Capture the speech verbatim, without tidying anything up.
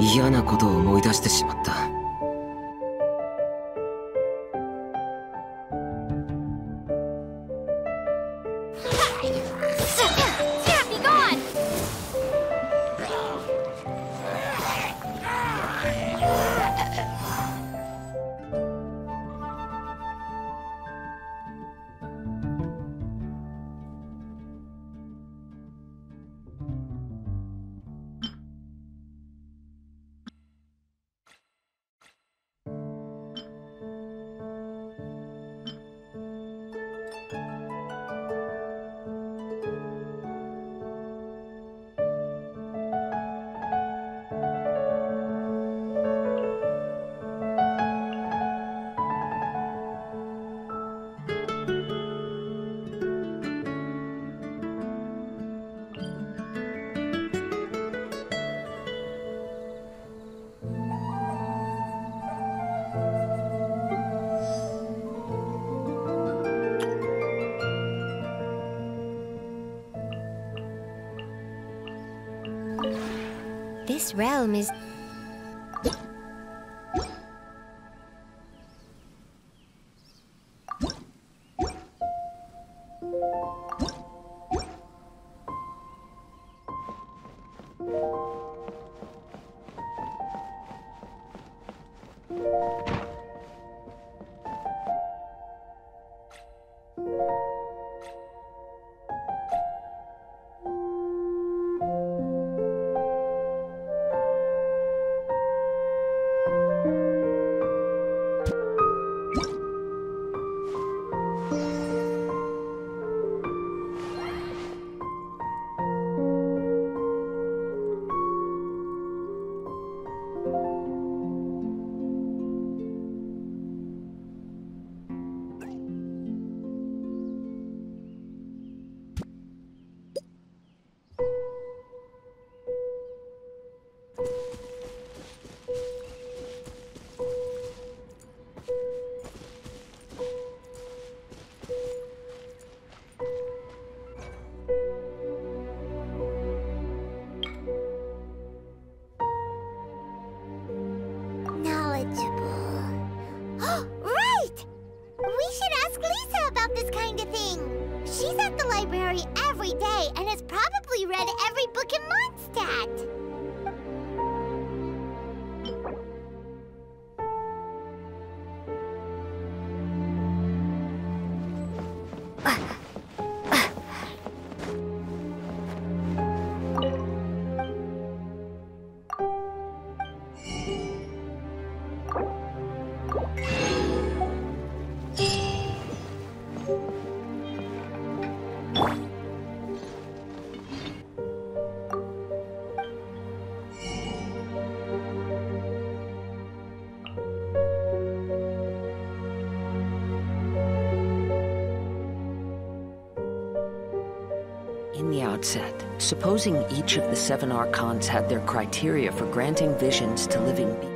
嫌なことを思い出してしまった。This realm is... that. In the outset, supposing each of the seven archons had their criteria for granting visions to living beings,